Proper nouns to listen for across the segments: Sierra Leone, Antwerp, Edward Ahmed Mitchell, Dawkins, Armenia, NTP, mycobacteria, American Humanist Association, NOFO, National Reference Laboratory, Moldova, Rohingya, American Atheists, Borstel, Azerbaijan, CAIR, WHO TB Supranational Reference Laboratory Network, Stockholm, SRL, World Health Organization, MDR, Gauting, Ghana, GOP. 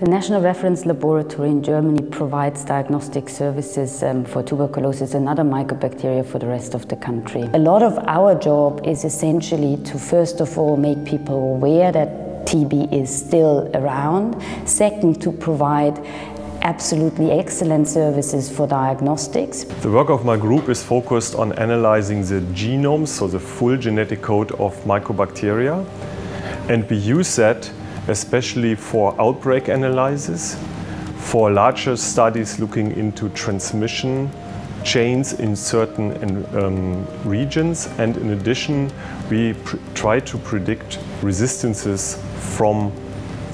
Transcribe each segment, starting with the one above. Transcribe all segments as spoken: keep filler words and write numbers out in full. The National Reference Laboratory in Germany provides diagnostic services um, for tuberculosis and other mycobacteria for the rest of the country. A lot of our job is essentially to first of all make people aware that T B is still around, second to provide absolutely excellent services for diagnostics. The work of my group is focused on analyzing the genome, so the full genetic code of mycobacteria, and we use that especially for outbreak analysis, for larger studies looking into transmission chains in certain um, regions, and in addition we pr try to predict resistances from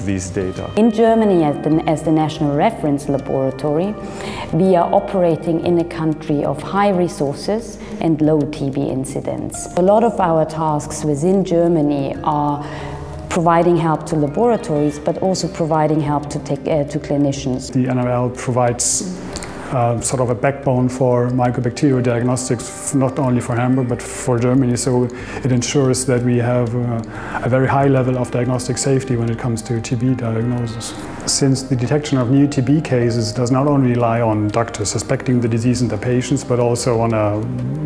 these data. In Germany, as the, as the National Reference Laboratory, we are operating in a country of high resources and low T B incidence. A lot of our tasks within Germany are providing help to laboratories, but also providing help to, take, uh, to clinicians. The N R L provides uh, sort of a backbone for mycobacterial diagnostics, not only for Hamburg, but for Germany, so it ensures that we have uh, a very high level of diagnostic safety when it comes to T B diagnosis. Since the detection of new T B cases does not only rely on doctors suspecting the disease in the patients, but also on a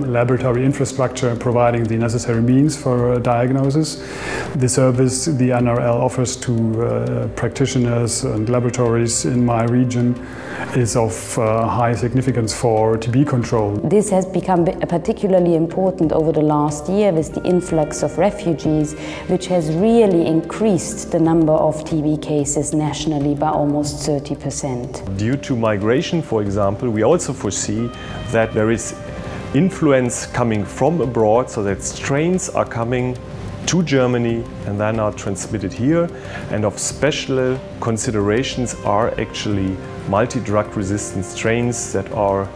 laboratory infrastructure providing the necessary means for diagnosis, the service the N R L offers to uh, practitioners and laboratories in my region is of uh, high significance for T B control. This has become particularly important over the last year with the influx of refugees, which has really increased the number of T B cases nationally by almost thirty percent. Due to migration, for example, we also foresee that there is influence coming from abroad, so that strains are coming to Germany and then are transmitted here. And of special considerations are actually multi-drug resistant strains that are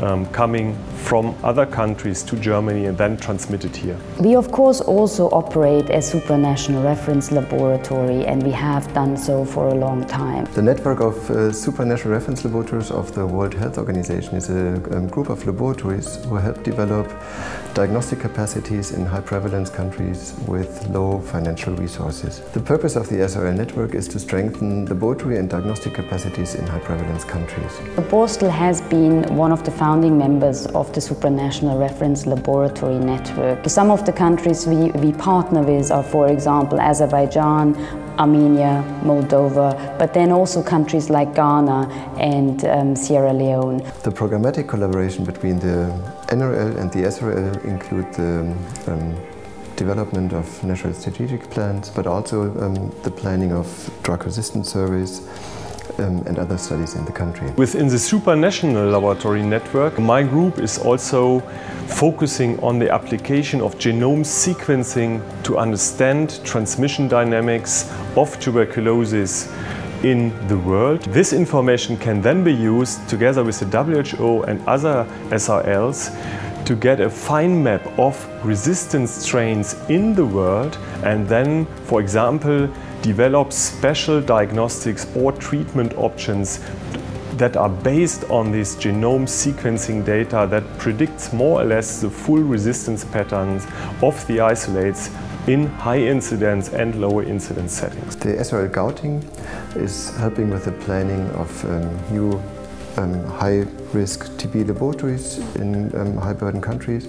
Um, coming from other countries to Germany and then transmitted here. We of course also operate as supranational reference laboratory, and we have done so for a long time. The network of uh, supranational reference laboratories of the World Health Organization is a um, group of laboratories who help develop diagnostic capacities in high prevalence countries with low financial resources. The purpose of the S R L network is to strengthen laboratory and diagnostic capacities in high prevalence countries. Borstel has been one of the founding members of the Supranational Reference Laboratory Network. Some of the countries we, we partner with are, for example, Azerbaijan, Armenia, Moldova, but then also countries like Ghana and um, Sierra Leone. The programmatic collaboration between the N R L and the S R L include the um, development of national strategic plans, but also um, the planning of drug-resistant surveys, Um, and other studies in the country. Within the supranational laboratory network, my group is also focusing on the application of genome sequencing to understand transmission dynamics of tuberculosis in the world. This information can then be used together with the W H O and other S R Ls to get a fine map of resistant strains in the world, and then, for example, develop special diagnostics or treatment options that are based on this genome sequencing data that predicts more or less the full resistance patterns of the isolates in high incidence and lower incidence settings. The S R L Gauting is helping with the planning of um, new Um, high-risk T B laboratories in um, high-burden countries.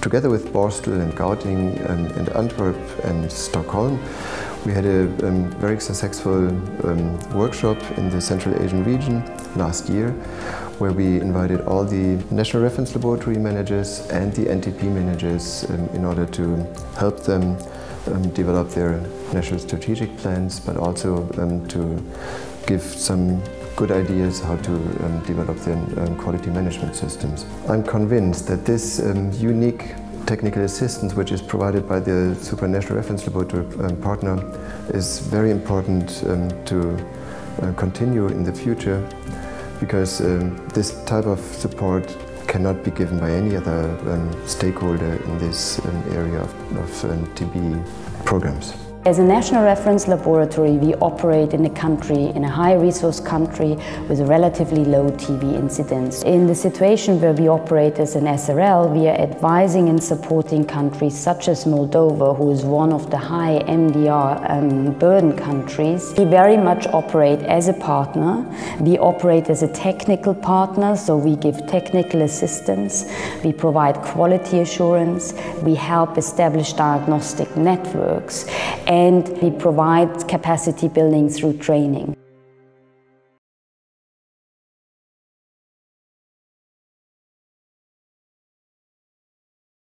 Together with Borstel and Gauting um, and Antwerp and Stockholm, we had a um, very successful um, workshop in the Central Asian region last year, where we invited all the National Reference Laboratory managers and the N T P managers um, in order to help them um, develop their national strategic plans, but also um, to give some good ideas how to um, develop their um, quality management systems. I'm convinced that this um, unique technical assistance which is provided by the Supranational Reference Laboratory um, partner is very important um, to uh, continue in the future, because um, this type of support cannot be given by any other um, stakeholder in this um, area of, of um, T B programs. As a National Reference Laboratory, we operate in a country, in a high-resource country with a relatively low T B incidence. In the situation where we operate as an S R L, we are advising and supporting countries such as Moldova, who is one of the high M D R um, burden countries. We very much operate as a partner. We operate as a technical partner, so we give technical assistance, we provide quality assurance, we help establish diagnostic networks, and we provide capacity building through training.